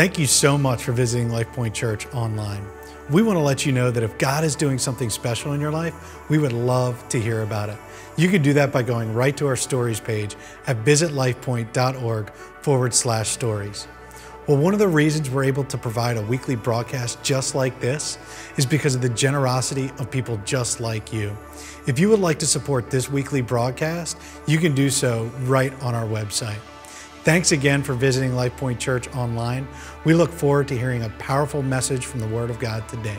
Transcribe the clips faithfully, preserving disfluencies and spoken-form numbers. Thank you so much for visiting LifePoint Church online. We want to let you know that if God is doing something special in your life, we would love to hear about it. You can do that by going right to our stories page at visit lifepoint dot org forward slash stories. Well, one of the reasons we're able to provide a weekly broadcast just like this is because of the generosity of people just like you. If you would like to support this weekly broadcast, you can do so right on our website. Thanks again for visiting LifePoint Church online. We look forward to hearing a powerful message from the Word of God today.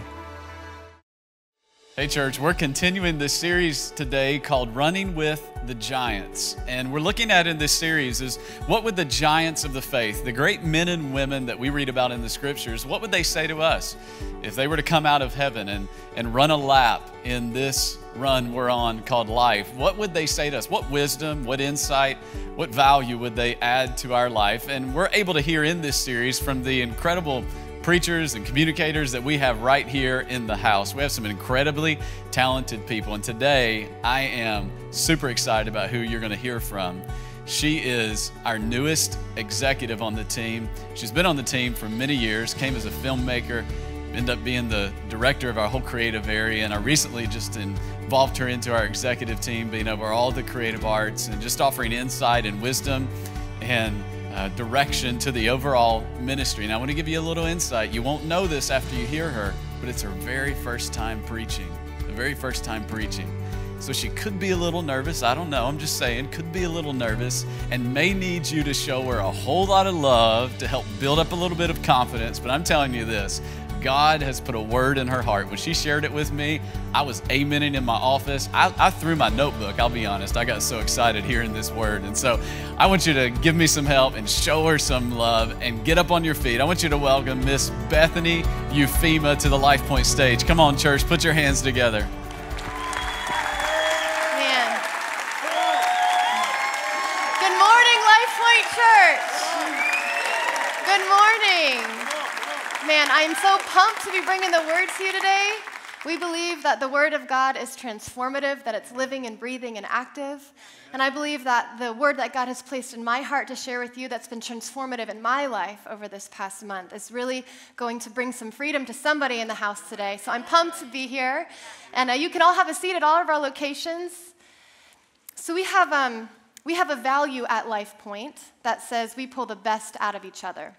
Hey church, we're continuing this series today called Running with the Giants. And we're looking at in this series is what would the giants of the faith, the great men and women that we read about in the scriptures, what would they say to us if they were to come out of heaven and, and run a lap in this run we're on called life? What would they say to us? What wisdom, what insight, what value would they add to our life? And we're able to hear in this series from the incredible preachers and communicators that we have right here in the house. We have some incredibly talented people. And today I am super excited about who you're going to hear from. She is our newest executive on the team. She's been on the team for many years, came as a filmmaker, ended up being the director of our whole creative area. And I recently just involved her into our executive team, being over all the creative arts and just offering insight and wisdom and Uh, direction to the overall ministry. And I want to give you a little insight. You won't know this after you hear her, but it's her very first time preaching. The very first time preaching. So she could be a little nervous. I don't know. I'm just saying, could be a little nervous and may need you to show her a whole lot of love to help build up a little bit of confidence. But I'm telling you this, God has put a word in her heart. When she shared it with me, I was amening in my office. I, I threw my notebook, I'll be honest. I got so excited hearing this word. And so I want you to give me some help and show her some love and get up on your feet. I want you to welcome Miss Bethany Ufema to the LifePoint stage. Come on, church, put your hands together. Man. Good morning, LifePoint Church. Good morning. Man, I am so pumped to be bringing the word to you today. We believe that the word of God is transformative, that it's living and breathing and active. And I believe that the word that God has placed in my heart to share with you that's been transformative in my life over this past month is really going to bring some freedom to somebody in the house today. So I'm pumped to be here. And uh, you can all have a seat at all of our locations. So we have, um, we have a value at LifePoint that says we pull the best out of each other.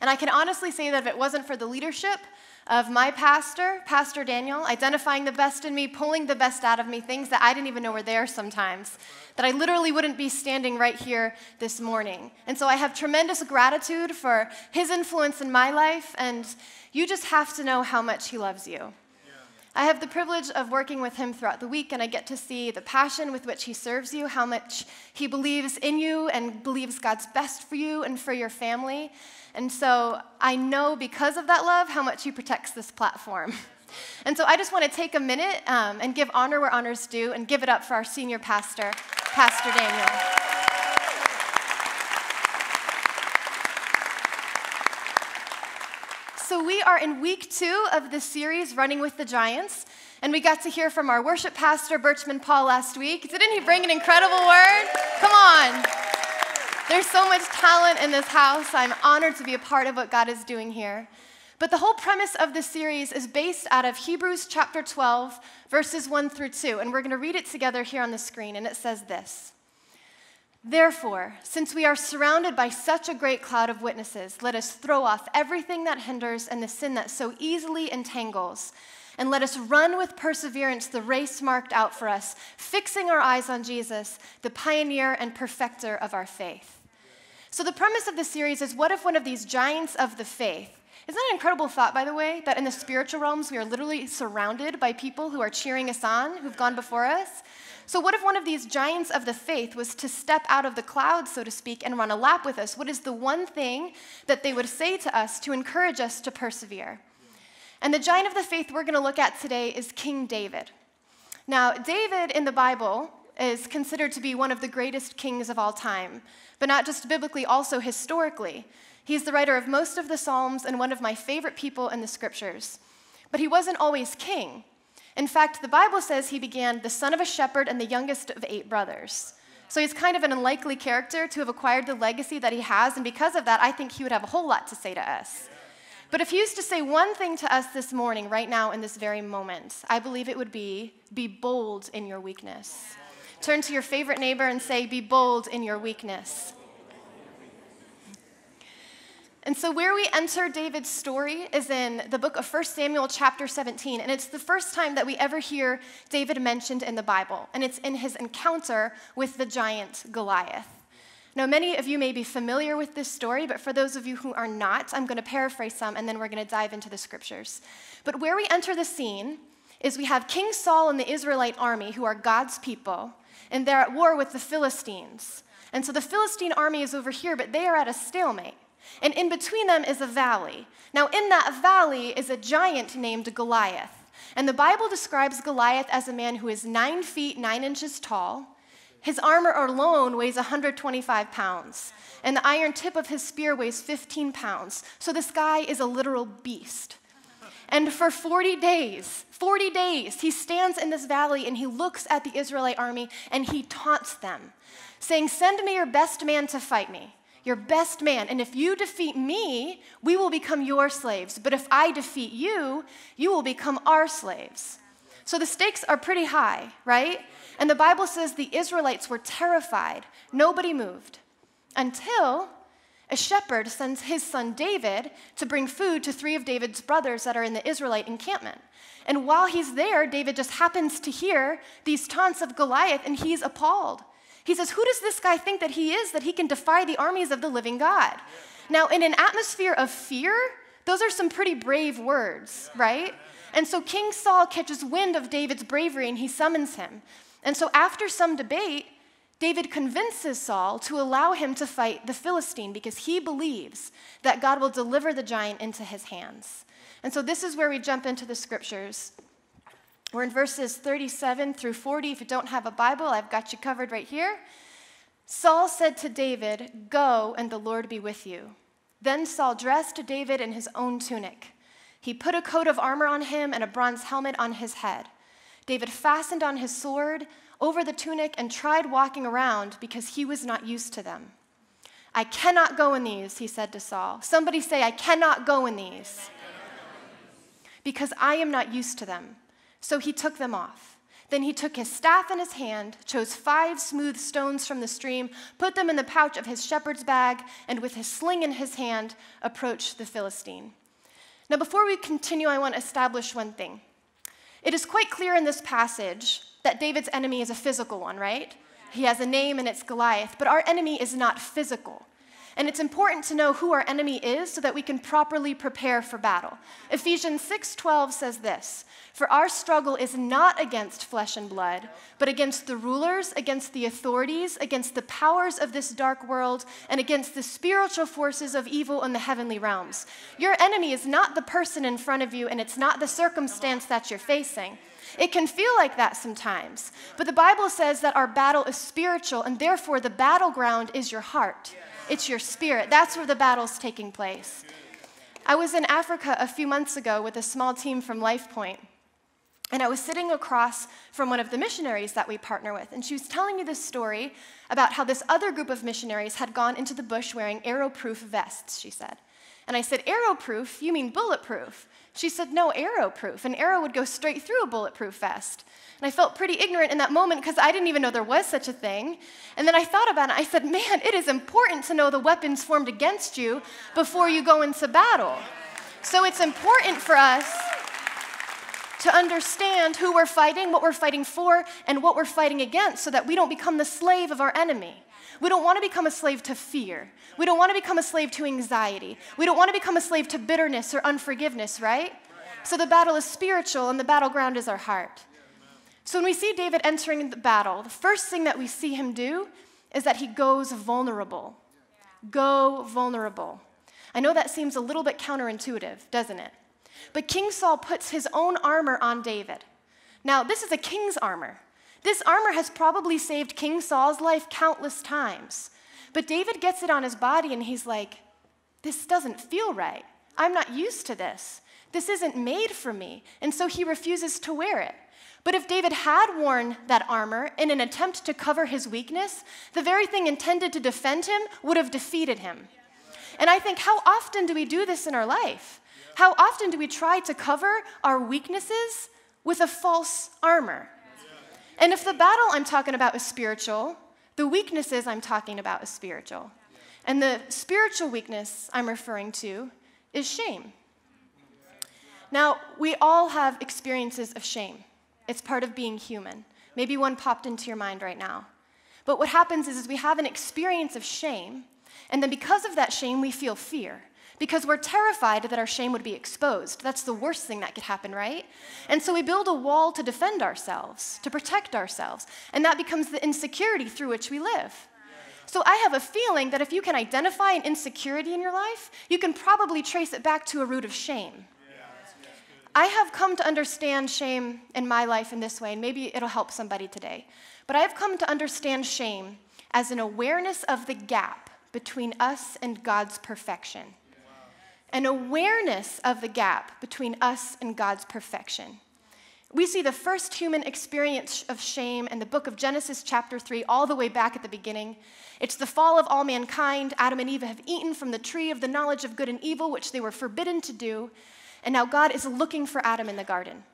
And I can honestly say that if it wasn't for the leadership of my pastor, Pastor Daniel, identifying the best in me, pulling the best out of me, things that I didn't even know were there sometimes, that I literally wouldn't be standing right here this morning. And so I have tremendous gratitude for his influence in my life, and you just have to know how much he loves you. Yeah. I have the privilege of working with him throughout the week, and I get to see the passion with which he serves you, how much he believes in you and believes God's best for you and for your family. And so I know because of that love how much he protects this platform. And so I just want to take a minute um, and give honor where honor's due and give it up for our senior pastor, Pastor Daniel. So we are in week two of this series, Running with the Giants. And we got to hear from our worship pastor, Birchman Paul, last week. Didn't he bring an incredible word? Come on. There's so much talent in this house. I'm honored to be a part of what God is doing here. But the whole premise of this series is based out of Hebrews chapter twelve, verses one through two. And we're going to read it together here on the screen. And it says this. Therefore, since we are surrounded by such a great cloud of witnesses, let us throw off everything that hinders and the sin that so easily entangles. And let us run with perseverance the race marked out for us, fixing our eyes on Jesus, the pioneer and perfecter of our faith. So the premise of the series is, what if one of these giants of the faith? Isn't that an incredible thought, by the way, that in the spiritual realms we are literally surrounded by people who are cheering us on, who've gone before us? So what if one of these giants of the faith was to step out of the cloud, so to speak, and run a lap with us? What is the one thing that they would say to us to encourage us to persevere? And the giant of the faith we're going to look at today is King David. Now, David in the Bible is considered to be one of the greatest kings of all time, but not just biblically, also historically. He's the writer of most of the Psalms and one of my favorite people in the scriptures. But he wasn't always king. In fact, the Bible says he began the son of a shepherd and the youngest of eight brothers. So he's kind of an unlikely character to have acquired the legacy that he has, and because of that, I think he would have a whole lot to say to us. But if he used to say one thing to us this morning, right now, in this very moment, I believe it would be, be bold in your weakness. Turn to your favorite neighbor and say, be bold in your weakness. And so where we enter David's story is in the book of First Samuel chapter seventeen, and it's the first time that we ever hear David mentioned in the Bible, and it's in his encounter with the giant Goliath. Now, many of you may be familiar with this story, but for those of you who are not, I'm going to paraphrase some, and then we're going to dive into the scriptures. But where we enter the scene is we have King Saul and the Israelite army, who are God's people, and they're at war with the Philistines. And so the Philistine army is over here, but they are at a stalemate. And in between them is a valley. Now, in that valley is a giant named Goliath. And the Bible describes Goliath as a man who is nine feet, nine inches tall. His armor alone weighs one hundred twenty-five pounds. And the iron tip of his spear weighs fifteen pounds. So this guy is a literal beast. And for forty days, forty days, he stands in this valley and he looks at the Israelite army and he taunts them, saying, "Send me your best man to fight me. Your best man, and if you defeat me, we will become your slaves. But if I defeat you, you will become our slaves." So the stakes are pretty high, right? And the Bible says the Israelites were terrified. Nobody moved until a shepherd sends his son David to bring food to three of David's brothers that are in the Israelite encampment. And while he's there, David just happens to hear these taunts of Goliath, and he's appalled. He says, "Who does this guy think that he is, that he can defy the armies of the living God?" Now, in an atmosphere of fear, those are some pretty brave words, right? And so King Saul catches wind of David's bravery, and he summons him. And so after some debate, David convinces Saul to allow him to fight the Philistine because he believes that God will deliver the giant into his hands. And so this is where we jump into the scriptures. We're in verses thirty-seven through forty. If you don't have a Bible, I've got you covered right here. Saul said to David, "Go, and the Lord be with you." Then Saul dressed David in his own tunic. He put a coat of armor on him and a bronze helmet on his head. David fastened on his sword over the tunic and tried walking around because he was not used to them. "I cannot go in these," he said to Saul. Somebody say, "I cannot go in these," because I am not used to them. So he took them off. Then he took his staff in his hand, chose five smooth stones from the stream, put them in the pouch of his shepherd's bag, and with his sling in his hand, approached the Philistine. Now, before we continue, I want to establish one thing. It is quite clear in this passage that David's enemy is a physical one, right? He has a name, and it's Goliath, but our enemy is not physical. And it's important to know who our enemy is so that we can properly prepare for battle. Ephesians six twelve says this, "For our struggle is not against flesh and blood, but against the rulers, against the authorities, against the powers of this dark world, and against the spiritual forces of evil in the heavenly realms." Your enemy is not the person in front of you, and it's not the circumstance that you're facing. It can feel like that sometimes, but the Bible says that our battle is spiritual, and therefore the battleground is your heart. It's your spirit. That's where the battle's taking place. I was in Africa a few months ago with a small team from LifePoint, and I was sitting across from one of the missionaries that we partner with, and she was telling me this story about how this other group of missionaries had gone into the bush wearing arrowproof vests, she said. And I said, "Arrowproof? You mean bulletproof?" She said, "No, arrowproof. An arrow would go straight through a bulletproof vest." And I felt pretty ignorant in that moment because I didn't even know there was such a thing. And then I thought about it. I said, man, it is important to know the weapons formed against you before you go into battle. So it's important for us to understand who we're fighting, what we're fighting for, and what we're fighting against so that we don't become the slave of our enemy. We don't want to become a slave to fear. We don't want to become a slave to anxiety. We don't want to become a slave to bitterness or unforgiveness, right? So the battle is spiritual, and the battleground is our heart. So when we see David entering the battle, the first thing that we see him do is that he goes vulnerable. Go vulnerable. I know that seems a little bit counterintuitive, doesn't it? But King Saul puts his own armor on David. Now, this is a king's armor. This armor has probably saved King Saul's life countless times. But David gets it on his body, and he's like, this doesn't feel right. I'm not used to this. This isn't made for me. And so he refuses to wear it. But if David had worn that armor in an attempt to cover his weakness, the very thing intended to defend him would have defeated him. And I think, how often do we do this in our life? How often do we try to cover our weaknesses with a false armor? And if the battle I'm talking about is spiritual, the weaknesses I'm talking about is spiritual. And the spiritual weakness I'm referring to is shame. Now, we all have experiences of shame. It's part of being human. Maybe one popped into your mind right now. But what happens is, is we have an experience of shame, and then because of that shame, we feel fear, because we're terrified that our shame would be exposed. That's the worst thing that could happen, right? And so we build a wall to defend ourselves, to protect ourselves, and that becomes the insecurity through which we live. So I have a feeling that if you can identify an insecurity in your life, you can probably trace it back to a root of shame. I have come to understand shame in my life in this way, and maybe it'll help somebody today. But I have come to understand shame as an awareness of the gap between us and God's perfection. An awareness of the gap between us and God's perfection. We see the first human experience of shame in the book of Genesis chapter three, all the way back at the beginning. It's the fall of all mankind. Adam and Eve have eaten from the tree of the knowledge of good and evil, which they were forbidden to do. And now God is looking for Adam in the garden.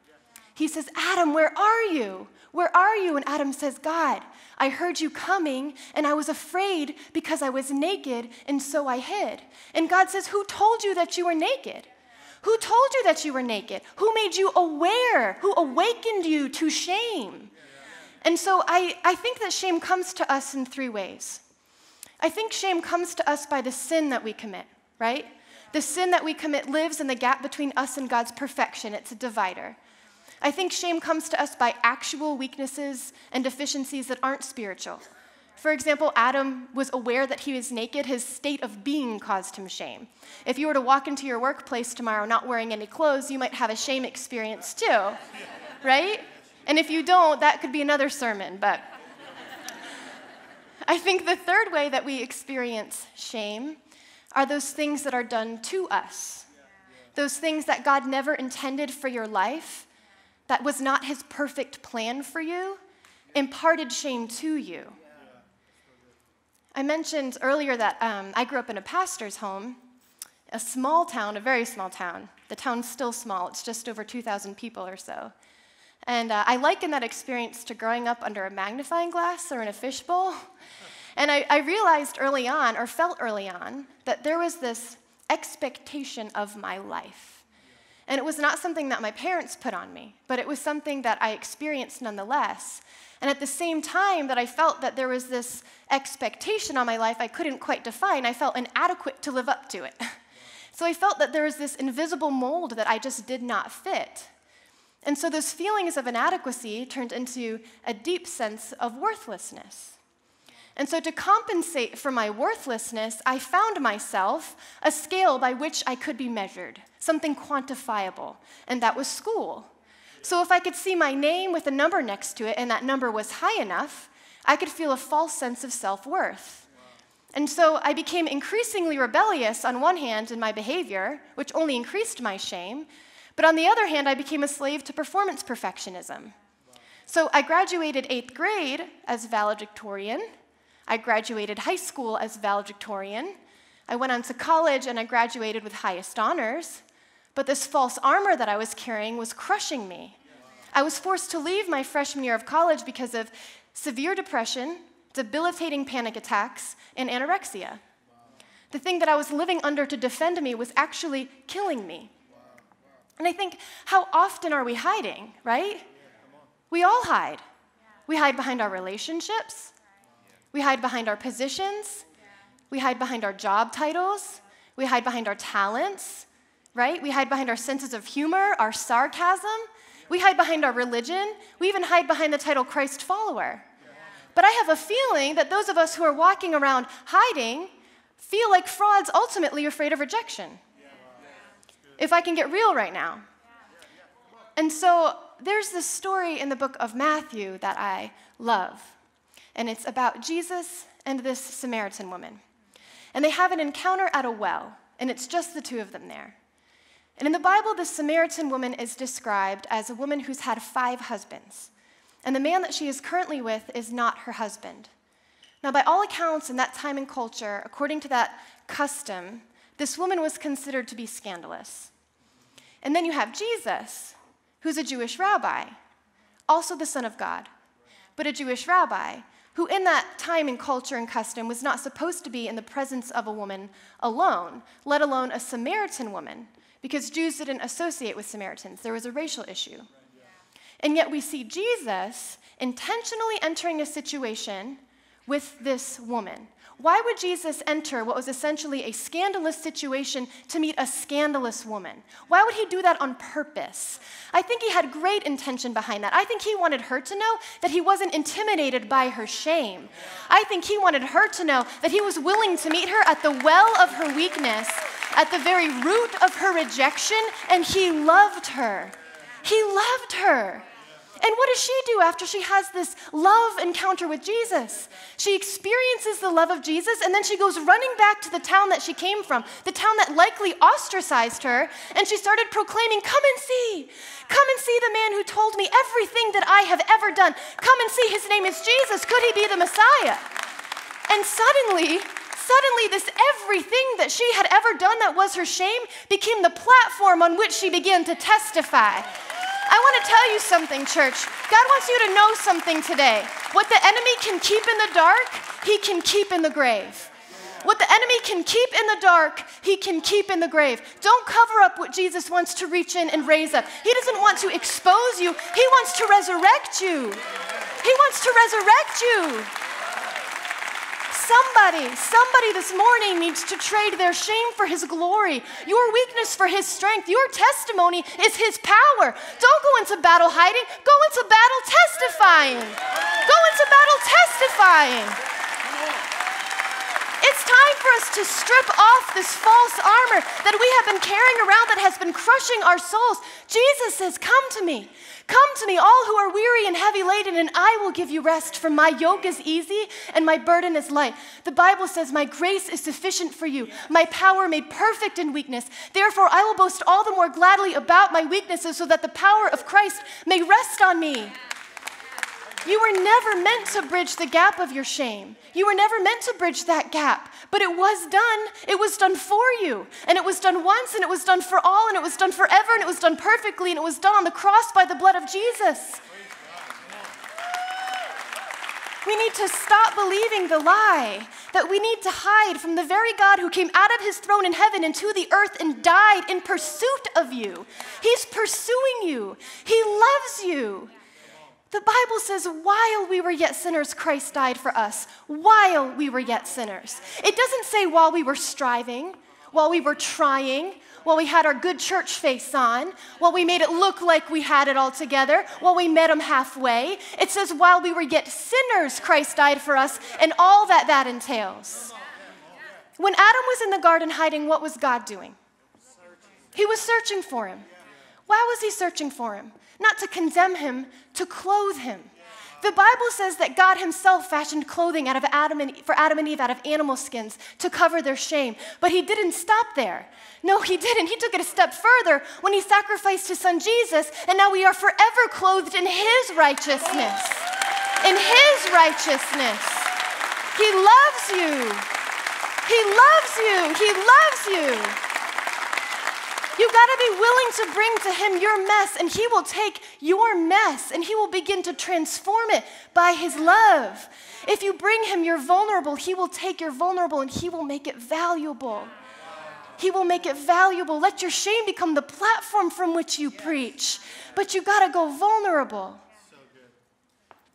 He says, Adam, where are you? Where are you? And Adam says, God, I heard you coming, and I was afraid because I was naked, and so I hid. And God says, who told you that you were naked? Who told you that you were naked? Who made you aware? Who awakened you to shame? And so I, I think that shame comes to us in three ways. I think shame comes to us by the sin that we commit, right? The sin that we commit lives in the gap between us and God's perfection. It's a divider. I think shame comes to us by actual weaknesses and deficiencies that aren't spiritual. For example, Adam was aware that he was naked. His state of being caused him shame. If you were to walk into your workplace tomorrow not wearing any clothes, you might have a shame experience too, right? And if you don't, that could be another sermon. But I think the third way that we experience shame are those things that are done to us, those things that God never intended for your life, that was not his perfect plan for you, imparted shame to you. I mentioned earlier that um, I grew up in a pastor's home, a small town, a very small town. The town's still small. It's just over two thousand people or so. And uh, I liken that experience to growing up under a magnifying glass or in a fishbowl. And I, I realized early on, or felt early on, that there was this expectation of my life. And it was not something that my parents put on me, but it was something that I experienced nonetheless. And at the same time that I felt that there was this expectation on my life I couldn't quite define, I felt inadequate to live up to it. So I felt that there was this invisible mold that I just did not fit. And so those feelings of inadequacy turned into a deep sense of worthlessness. And so to compensate for my worthlessness, I found myself a scale by which I could be measured, something quantifiable, and that was school. So if I could see my name with a number next to it and that number was high enough, I could feel a false sense of self-worth. And so I became increasingly rebellious on one hand in my behavior, which only increased my shame, but on the other hand, I became a slave to performance perfectionism. So I graduated eighth grade as valedictorian. I graduated high school as valedictorian. I went on to college and I graduated with highest honors. But this false armor that I was carrying was crushing me. I was forced to leave my freshman year of college because of severe depression, debilitating panic attacks, and anorexia. The thing that I was living under to defend me was actually killing me. And I think, how often are we hiding, right? We all hide. We hide behind our relationships. We hide behind our positions. We hide behind our job titles. We hide behind our talents. Right? We hide behind our senses of humor, our sarcasm. We hide behind our religion. We even hide behind the title Christ follower. Yeah. But I have a feeling that those of us who are walking around hiding feel like frauds, ultimately afraid of rejection. Yeah. Yeah. If I can get real right now. Yeah. And so there's this story in the book of Matthew that I love. And it's about Jesus and this Samaritan woman. And they have an encounter at a well. And it's just the two of them there. And in the Bible, the Samaritan woman is described as a woman who's had five husbands. And the man that she is currently with is not her husband. Now, by all accounts in that time and culture, according to that custom, this woman was considered to be scandalous. And then you have Jesus, who's a Jewish rabbi, also the Son of God, but a Jewish rabbi who in that time and culture and custom was not supposed to be in the presence of a woman alone, let alone a Samaritan woman, because Jews didn't associate with Samaritans. There was a racial issue. And yet we see Jesus intentionally entering a situation with this woman. Why would Jesus enter what was essentially a scandalous situation to meet a scandalous woman? Why would he do that on purpose? I think he had great intention behind that. I think he wanted her to know that he wasn't intimidated by her shame. I think he wanted her to know that he was willing to meet her at the well of her weakness, at the very root of her rejection, and he loved her. He loved her. And what does she do after she has this love encounter with Jesus? She experiences the love of Jesus, and then she goes running back to the town that she came from, the town that likely ostracized her, and she started proclaiming, "Come and see. Come and see the man who told me everything that I have ever done. Come and see. His name is Jesus. Could he be the Messiah?" And suddenly, suddenly this everything that she had ever done that was her shame became the platform on which she began to testify. I want to tell you something, church. God wants you to know something today. What the enemy can keep in the dark, he can keep in the grave. What the enemy can keep in the dark, he can keep in the grave. Don't cover up what Jesus wants to reach in and raise up. He doesn't want to expose you. He wants to resurrect you. He wants to resurrect you. Somebody, somebody this morning needs to trade their shame for his glory, your weakness for his strength. Your testimony is his power. Don't go into battle hiding. Go into battle testifying. Go into battle testifying. It's time for us to strip off this false armor that we have been carrying around that has been crushing our souls. Jesus says, "Come to me. Come to me, all who are weary and heavy laden, and I will give you rest, for my yoke is easy and my burden is light." The Bible says, "My grace is sufficient for you, my power made perfect in weakness. Therefore, I will boast all the more gladly about my weaknesses so that the power of Christ may rest on me." You were never meant to bridge the gap of your shame. You were never meant to bridge that gap, but it was done. It was done for you, and it was done once, and it was done for all, and it was done forever, and it was done perfectly, and it was done on the cross by the blood of Jesus. We need to stop believing the lie that we need to hide from the very God who came out of his throne in heaven and to the earth and died in pursuit of you. He's pursuing you. He loves you. The Bible says, while we were yet sinners, Christ died for us. While we were yet sinners. It doesn't say while we were striving, while we were trying, while we had our good church face on, while we made it look like we had it all together, while we met him halfway. It says, while we were yet sinners, Christ died for us, and all that that entails. When Adam was in the garden hiding, what was God doing? He was searching for him. Why was he searching for him? Not to condemn him, to clothe him. The Bible says that God himself fashioned clothing out of Adam and, for Adam and Eve out of animal skins to cover their shame. But he didn't stop there. No, he didn't. He took it a step further when he sacrificed his son Jesus, and now we are forever clothed in his righteousness. In his righteousness. He loves you. He loves you. He loves you. You've got to be willing to bring to him your mess, and he will take your mess, and he will begin to transform it by his love. If you bring him your vulnerable, he will take your vulnerable, and he will make it valuable. He will make it valuable. Let your shame become the platform from which you preach, but you've got to go vulnerable.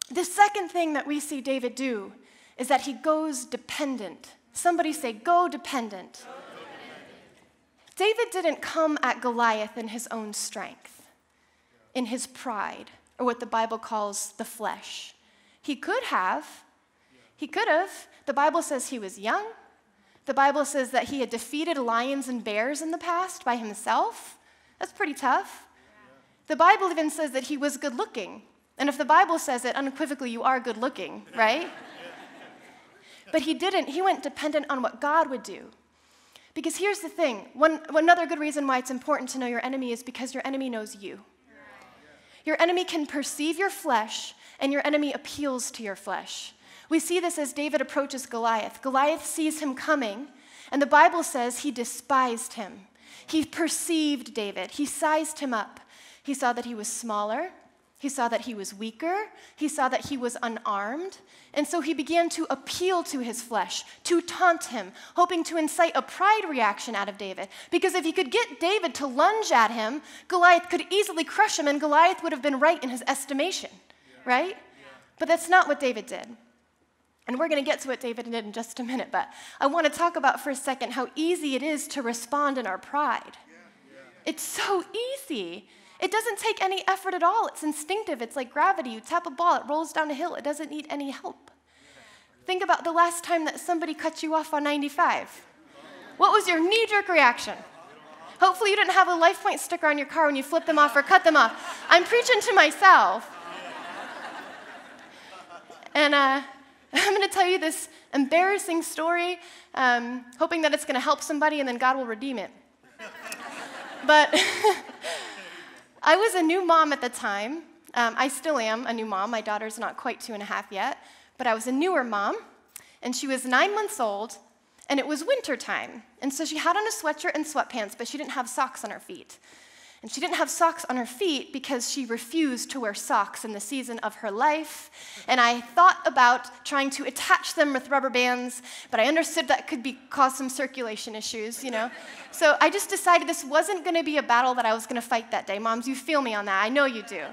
The second thing that we see David do is that he goes dependent. Somebody say, go dependent. David didn't come at Goliath in his own strength, in his pride, or what the Bible calls the flesh. He could have. He could have. The Bible says he was young. The Bible says that he had defeated lions and bears in the past by himself. That's pretty tough. The Bible even says that he was good looking. And if the Bible says it, unequivocally, you are good looking, right? But he didn't. He went dependent on what God would do. Because here's the thing. One, another good reason why it's important to know your enemy is because your enemy knows you. Your enemy can perceive your flesh, and your enemy appeals to your flesh. We see this as David approaches Goliath. Goliath sees him coming, and the Bible says he despised him. He perceived David. He sized him up. He saw that he was smaller. He saw that he was weaker. He saw that he was unarmed. And so he began to appeal to his flesh, to taunt him, hoping to incite a pride reaction out of David. Because if he could get David to lunge at him, Goliath could easily crush him, and Goliath would have been right in his estimation, yeah. right? Yeah. But that's not what David did. And we're going to get to what David did in just a minute, but I want to talk about for a second how easy it is to respond in our pride. Yeah. Yeah. It's so easy. It doesn't take any effort at all. It's instinctive. It's like gravity. You tap a ball, it rolls down a hill. It doesn't need any help. Think about the last time that somebody cut you off on ninety-five. What was your knee-jerk reaction? Hopefully you didn't have a LifePoint sticker on your car when you flipped them off or cut them off. I'm preaching to myself. And uh, I'm going to tell you this embarrassing story, um, hoping that it's going to help somebody and then God will redeem it. But... I was a new mom at the time. Um, I still am a new mom. My daughter's not quite two and a half yet, but I was a newer mom, and she was nine months old, and it was winter time. And so she had on a sweatshirt and sweatpants, but she didn't have socks on her feet. And she didn't have socks on her feet because she refused to wear socks in the season of her life. And I thought about trying to attach them with rubber bands, but I understood that could be, cause some circulation issues, you know. So I just decided this wasn't going to be a battle that I was going to fight that day. Moms, you feel me on that. I know you do.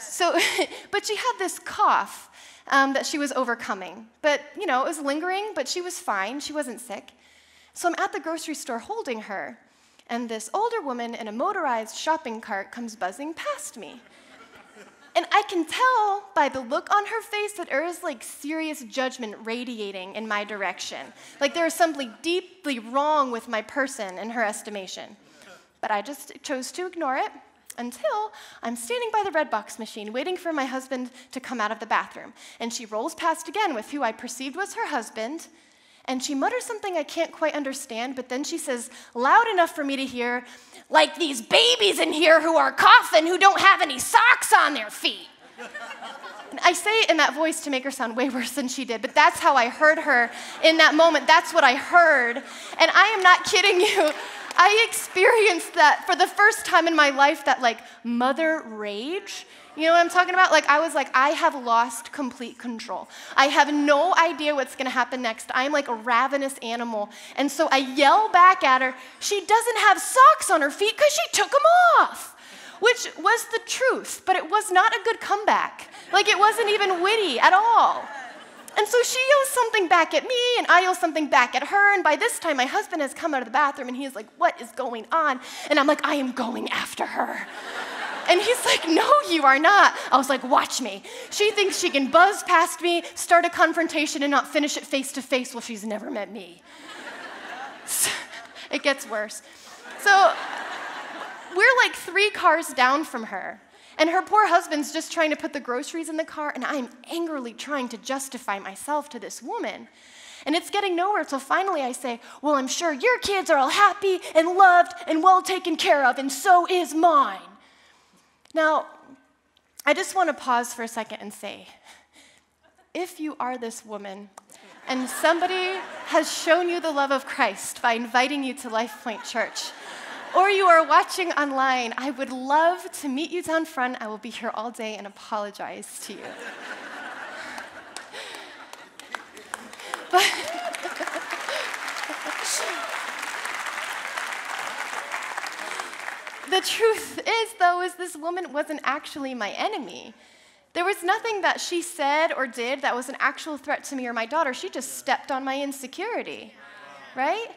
So, but she had this cough um, that she was overcoming. But, you know, it was lingering, but she was fine. She wasn't sick. So I'm at the grocery store holding her. And this older woman in a motorized shopping cart comes buzzing past me. And I can tell by the look on her face that there is like serious judgment radiating in my direction. Like there is something deeply wrong with my person in her estimation. But I just chose to ignore it until I'm standing by the Redbox machine waiting for my husband to come out of the bathroom. And she rolls past again with who I perceived was her husband. And she mutters something I can't quite understand, but then she says, loud enough for me to hear, like these babies in here who are coughing who don't have any socks on their feet. And I say it in that voice to make her sound way worse than she did, but that's how I heard her in that moment. That's what I heard. And I am not kidding you. I experienced that for the first time in my life, that like mother rage. You know what I'm talking about? Like I was like, I have lost complete control. I have no idea what's going to happen next. I'm like a ravenous animal. And so I yell back at her, she doesn't have socks on her feet because she took them off, which was the truth, but it was not a good comeback. Like it wasn't even witty at all. And so she yells something back at me, and I yell something back at her, and by this time, my husband has come out of the bathroom, and he's like, what is going on? And I'm like, I am going after her. And he's like, no, you are not. I was like, watch me. She thinks she can buzz past me, start a confrontation, and not finish it face to face. Well, she's never met me. So, it gets worse. So we're like three cars down from her. And her poor husband's just trying to put the groceries in the car, and I'm angrily trying to justify myself to this woman. And it's getting nowhere, so finally I say, well, I'm sure your kids are all happy and loved and well taken care of, and so is mine. Now, I just want to pause for a second and say, if you are this woman, and somebody has shown you the love of Christ by inviting you to LifePoint Church, or you are watching online, I would love to meet you down front. I will be here all day and apologize to you. But, the truth is, though, is this woman wasn't actually my enemy. There was nothing that she said or did that was an actual threat to me or my daughter. She just stepped on my insecurity, right?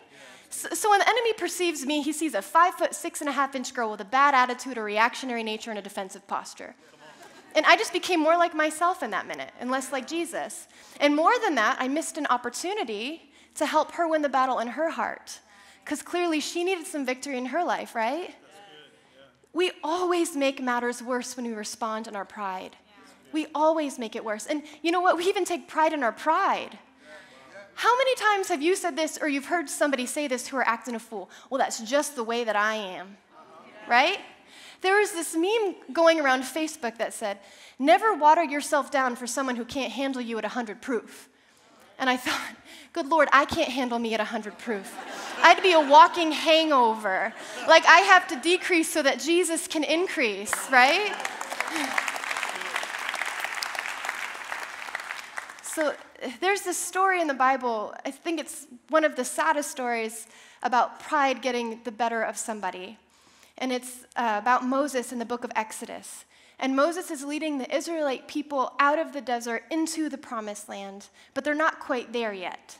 So when the enemy perceives me, he sees a five foot, six and a half inch girl with a bad attitude, a reactionary nature, and a defensive posture. And I just became more like myself in that minute, and less like Jesus. And more than that, I missed an opportunity to help her win the battle in her heart. Because clearly she needed some victory in her life, right? Yeah. We always make matters worse when we respond in our pride. Yeah. We always make it worse. And you know what? We even take pride in our pride. How many times have you said this or you've heard somebody say this who are acting a fool? Well, that's just the way that I am, right? There was this meme going around Facebook that said, never water yourself down for someone who can't handle you at one hundred proof. And I thought, good Lord, I can't handle me at one hundred proof. I'd be a walking hangover. Like, I have to decrease so that Jesus can increase, right? So there's this story in the Bible, I think it's one of the saddest stories, about pride getting the better of somebody. And it's uh, about Moses in the book of Exodus. And Moses is leading the Israelite people out of the desert into the promised land, but they're not quite there yet.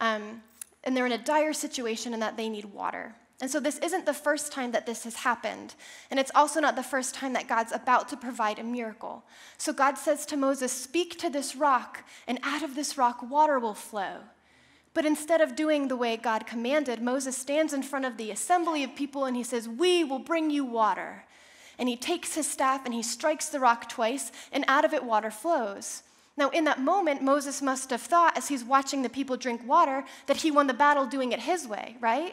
Um, and they're in a dire situation in that they need water. And so this isn't the first time that this has happened. And it's also not the first time that God's about to provide a miracle. So God says to Moses, speak to this rock, and out of this rock water will flow. But instead of doing the way God commanded, Moses stands in front of the assembly of people and he says, we will bring you water. And he takes his staff and he strikes the rock twice, and out of it water flows. Now, in that moment, Moses must have thought, as he's watching the people drink water, that he won the battle doing it his way, right? Yeah.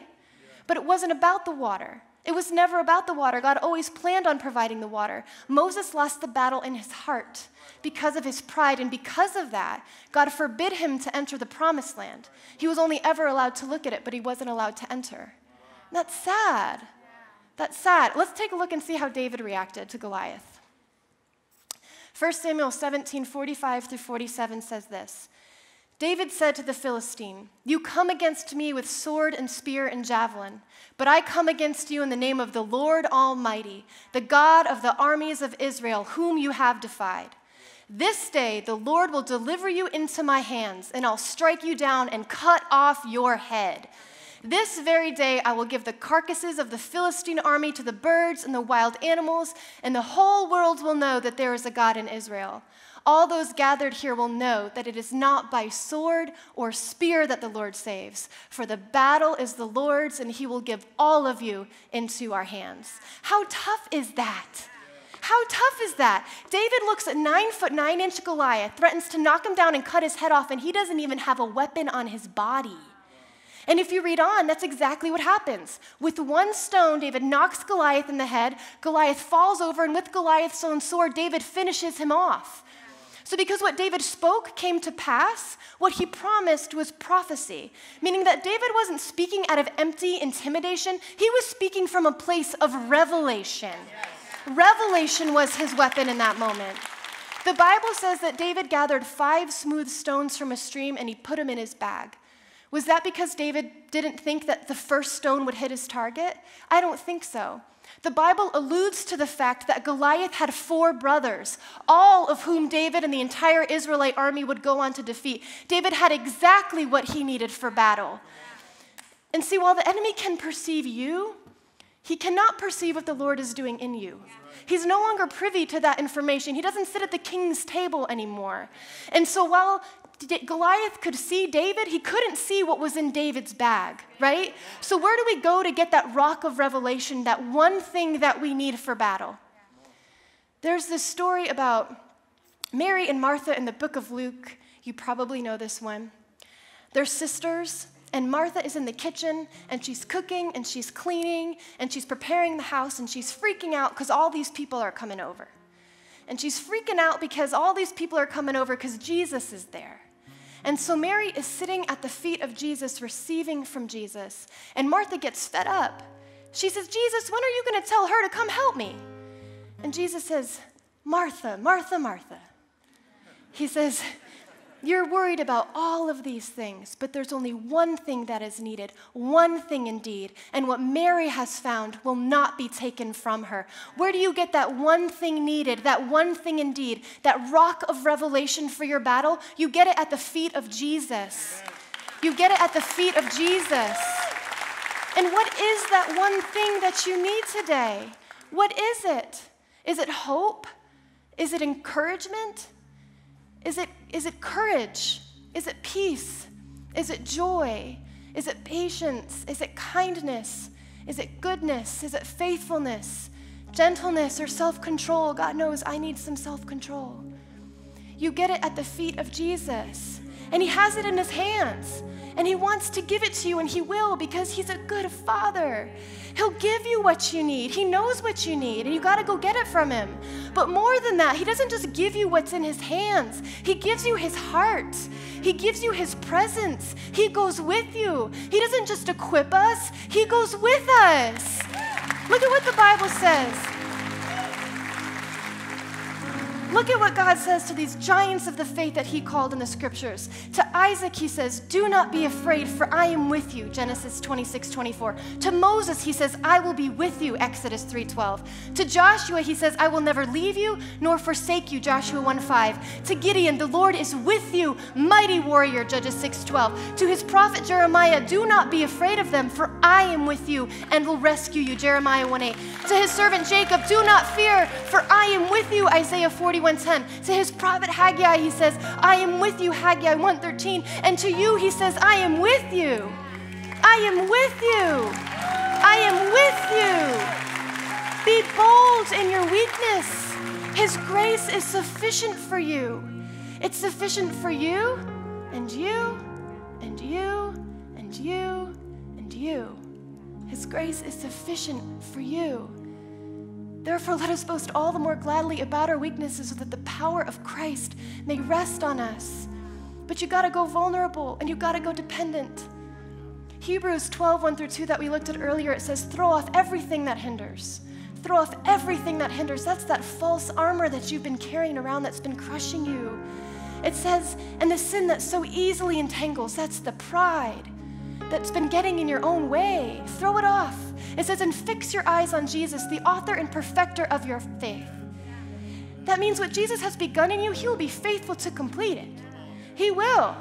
But it wasn't about the water. It was never about the water. God always planned on providing the water. Moses lost the battle in his heart because of his pride, and because of that, God forbid him to enter the promised land. He was only ever allowed to look at it, but he wasn't allowed to enter. And that's sad. That's sad. Let's take a look and see how David reacted to Goliath. First Samuel seventeen, forty-five through forty-seven says this. David said to the Philistine, you come against me with sword and spear and javelin, but I come against you in the name of the Lord Almighty, the God of the armies of Israel, whom you have defied. This day the Lord will deliver you into my hands, and I'll strike you down and cut off your head. This very day I will give the carcasses of the Philistine army to the birds and the wild animals, and the whole world will know that there is a God in Israel. All those gathered here will know that it is not by sword or spear that the Lord saves, for the battle is the Lord's, and he will give all of you into our hands. How tough is that? How tough is that? David looks at nine foot, nine inch Goliath, threatens to knock him down and cut his head off, and he doesn't even have a weapon on his body. And if you read on, that's exactly what happens. With one stone, David knocks Goliath in the head. Goliath falls over, and with Goliath's own sword, David finishes him off. So because what David spoke came to pass, what he promised was prophecy, meaning that David wasn't speaking out of empty intimidation. He was speaking from a place of revelation. Yes. Revelation was his weapon in that moment. The Bible says that David gathered five smooth stones from a stream, and he put them in his bag. Was that because David didn't think that the first stone would hit his target? I don't think so. The Bible alludes to the fact that Goliath had four brothers, all of whom David and the entire Israelite army would go on to defeat. David had exactly what he needed for battle. And see, while the enemy can perceive you, he cannot perceive what the Lord is doing in you. He's no longer privy to that information. He doesn't sit at the king's table anymore. And so while Goliath could see David, he couldn't see what was in David's bag, right? So where do we go to get that rock of revelation, that one thing that we need for battle? There's this story about Mary and Martha in the book of Luke. You probably know this one. They're sisters, and Martha is in the kitchen, and she's cooking, and she's cleaning, and she's preparing the house, and she's freaking out because all these people are coming over. And she's freaking out because all these people are coming over because Jesus is there. And so Mary is sitting at the feet of Jesus, receiving from Jesus. And Martha gets fed up. She says, Jesus, when are you going to tell her to come help me? And Jesus says, Martha, Martha, Martha. He says, you're worried about all of these things, but there's only one thing that is needed, one thing indeed, and what Mary has found will not be taken from her. Where do you get that one thing needed, that one thing indeed, that rock of revelation for your battle? You get it at the feet of Jesus. You get it at the feet of Jesus. And what is that one thing that you need today? What is it? Is it hope? Is it encouragement? Is it, is it courage? Is it peace? Is it joy? Is it patience? Is it kindness? Is it goodness? Is it faithfulness? Gentleness or self-control? God knows I need some self-control. You get it at the feet of Jesus. and he has it in his hands, and he wants to give it to you, and he will, because he's a good father. He'll give you what you need. He knows what you need, and you got to go get it from him. But more than that, he doesn't just give you what's in his hands. He gives you his heart. He gives you his presence. He goes with you. He doesn't just equip us. He goes with us. Look at what the Bible says. Look at what God says to these giants of the faith that he called in the scriptures. To Isaac, he says, do not be afraid, for I am with you, Genesis twenty-six twenty-four. To Moses, he says, I will be with you, Exodus three twelve. To Joshua, he says, I will never leave you nor forsake you, Joshua one five. To Gideon, the Lord is with you, mighty warrior, Judges six twelve. To his prophet Jeremiah, do not be afraid of them, for I am with you and will rescue you, Jeremiah one eight. To his servant Jacob, do not fear, for I am with you, Isaiah forty-one ten. To his prophet Haggai, he says, I am with you, Haggai one thirteen. And to you, he says, I am with you. I am with you. I am with you. Be bold in your weakness. His grace is sufficient for you. It's sufficient for you and you and you and you and you. His grace is sufficient for you. Therefore, let us boast all the more gladly about our weaknesses so that the power of Christ may rest on us. But you gotta go vulnerable and you gotta go dependent. Hebrews twelve, one through two that we looked at earlier, it says, throw off everything that hinders. Throw off everything that hinders. That's that false armor that you've been carrying around that's been crushing you. It says, and the sin that so easily entangles, that's the pride that's been getting in your own way. Throw it off. It says, and fix your eyes on Jesus, the author and perfecter of your faith. That means what Jesus has begun in you, he will be faithful to complete it. He will.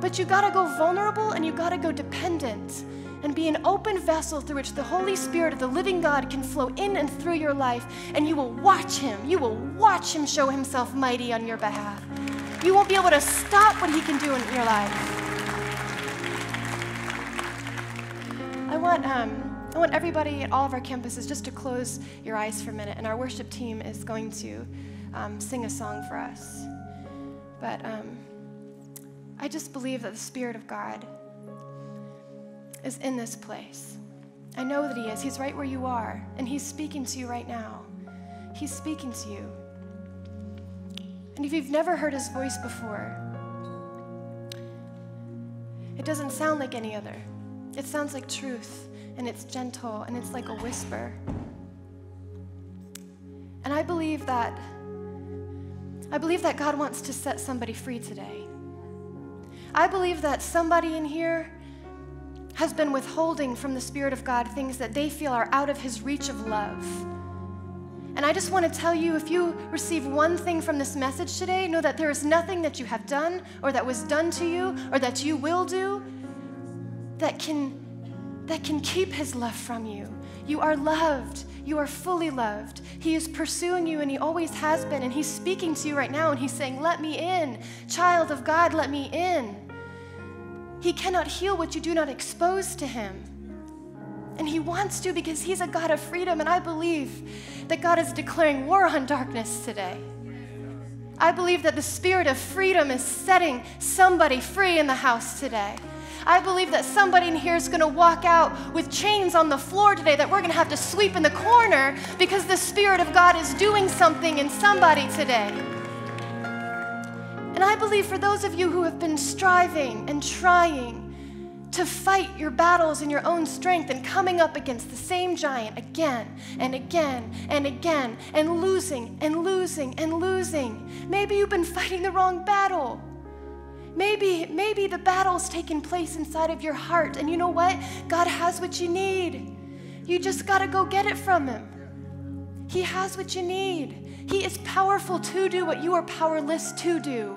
But you gotta go vulnerable and you gotta go dependent and be an open vessel through which the Holy Spirit of the living God can flow in and through your life, and you will watch him. You will watch him show himself mighty on your behalf. You won't be able to stop what he can do in your life. I want... um. I want everybody at all of our campuses just to close your eyes for a minute, and our worship team is going to um, sing a song for us. But um, I just believe that the Spirit of God is in this place. I know that he is. He's right where you are, and he's speaking to you right now. He's speaking to you. And if you've never heard his voice before, it doesn't sound like any other. It sounds like truth. And it's gentle, and it's like a whisper. And I believe that, I believe that God wants to set somebody free today. I believe that somebody in here has been withholding from the Spirit of God things that they feel are out of his reach of love. And I just want to tell you, if you receive one thing from this message today, know that there is nothing that you have done, or that was done to you, or that you will do, that can that can keep his love from you. You are loved. You are fully loved. He is pursuing you, and he always has been, and he's speaking to you right now, and he's saying, let me in. Child of God, let me in. He cannot heal what you do not expose to him. And he wants to, because he's a God of freedom, and I believe that God is declaring war on darkness today. I believe that the Spirit of freedom is setting somebody free in the house today. I believe that somebody in here is going to walk out with chains on the floor today that we're going to have to sweep in the corner, because the Spirit of God is doing something in somebody today. And I believe for those of you who have been striving and trying to fight your battles in your own strength and coming up against the same giant again and again and again and losing and losing and losing, maybe you've been fighting the wrong battle. Maybe, maybe the battle's taking place inside of your heart, and you know what? God has what you need. You just gotta go get it from him. He has what you need. He is powerful to do what you are powerless to do.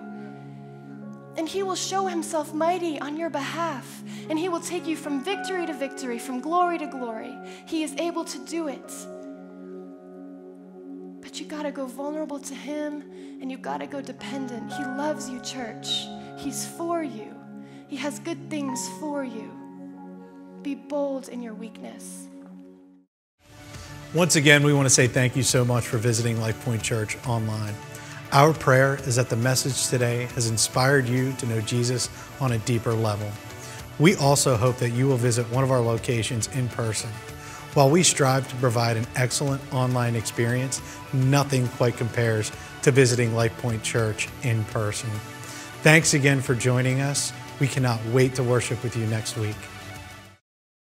And he will show himself mighty on your behalf, and he will take you from victory to victory, from glory to glory. He is able to do it. But you gotta go vulnerable to him, and you gotta go dependent. He loves you, church. He's for you. He has good things for you. Be bold in your weakness. Once again, we want to say thank you so much for visiting LifePoint Church online. Our prayer is that the message today has inspired you to know Jesus on a deeper level. We also hope that you will visit one of our locations in person. While we strive to provide an excellent online experience, nothing quite compares to visiting LifePoint Church in person. Thanks again for joining us. We cannot wait to worship with you next week.